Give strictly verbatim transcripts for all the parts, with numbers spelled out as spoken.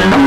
I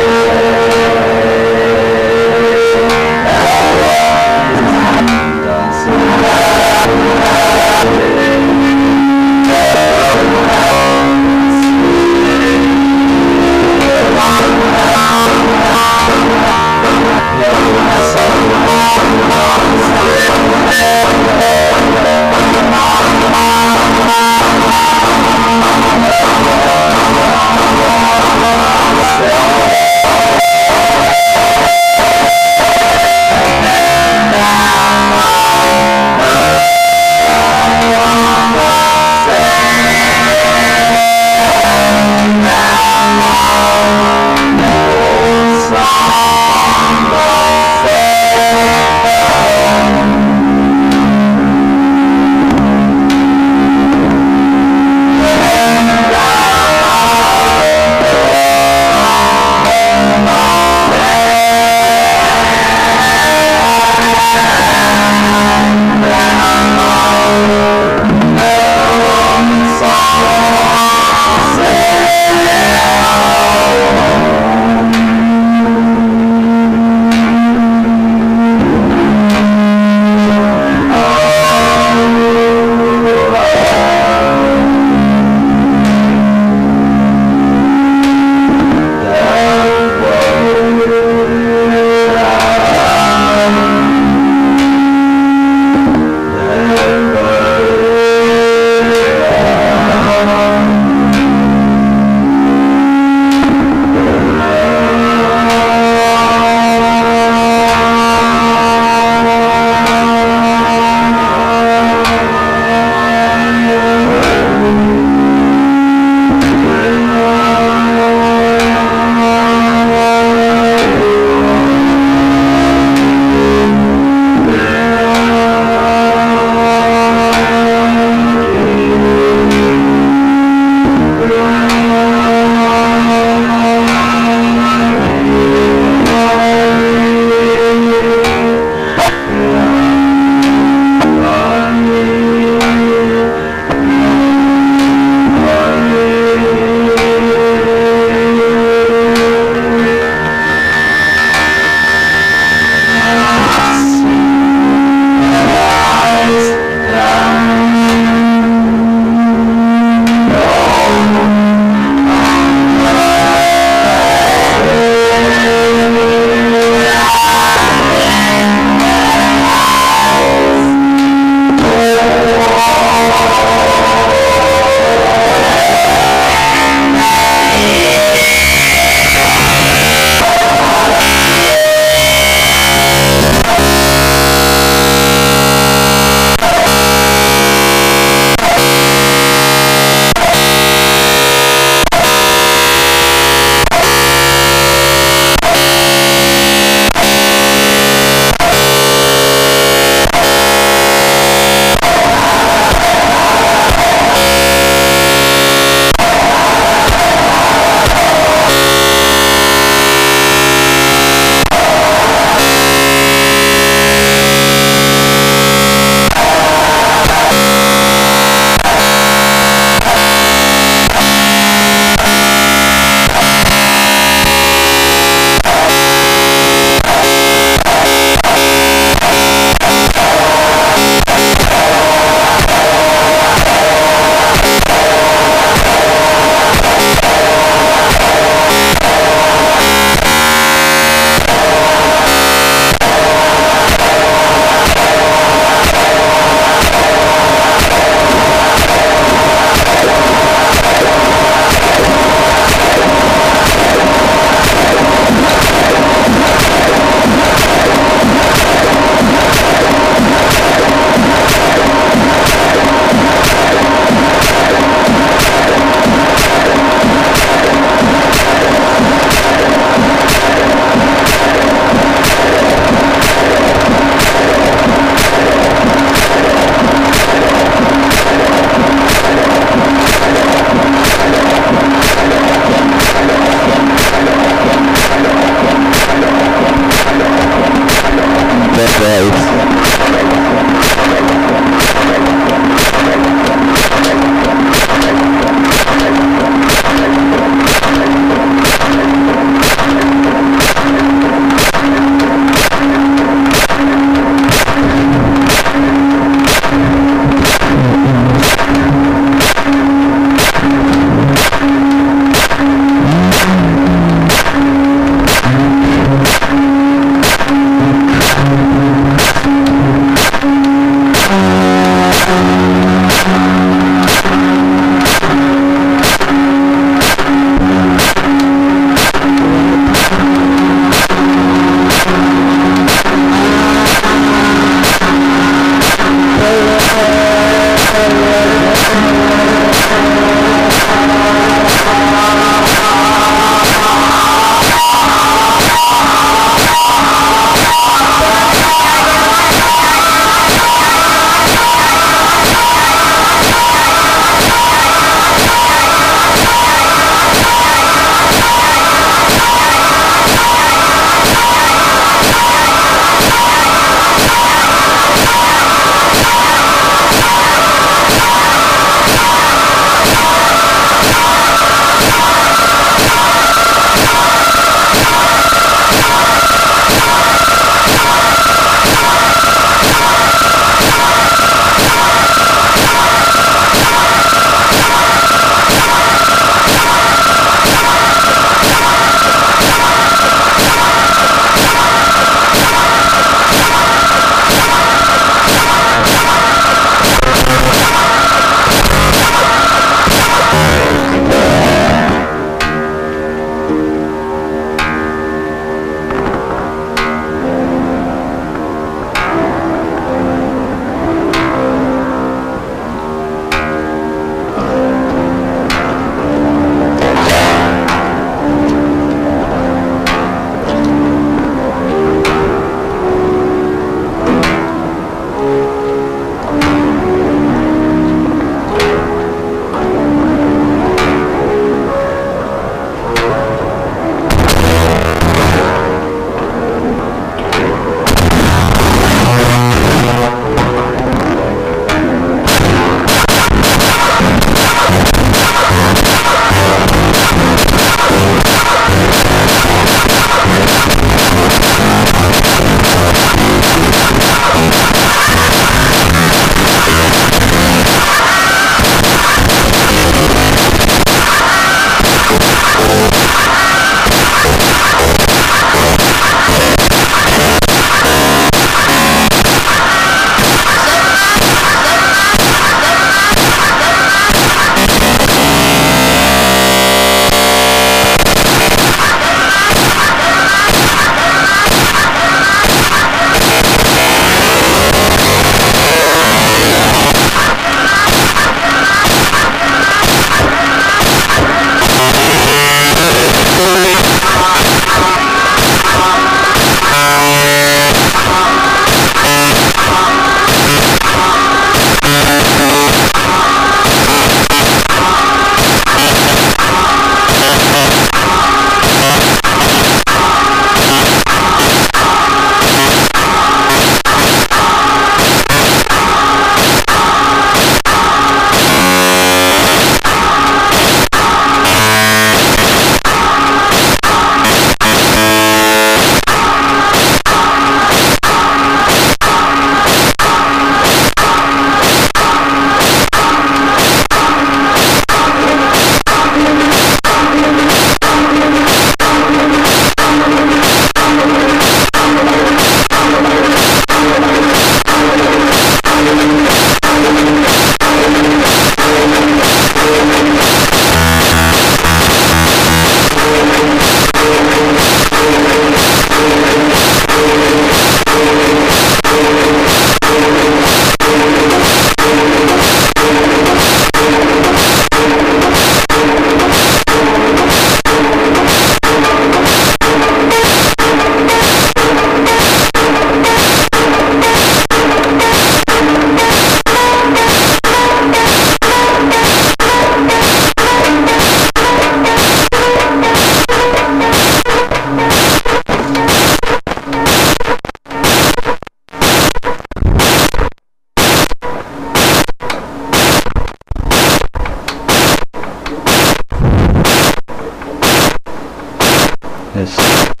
this.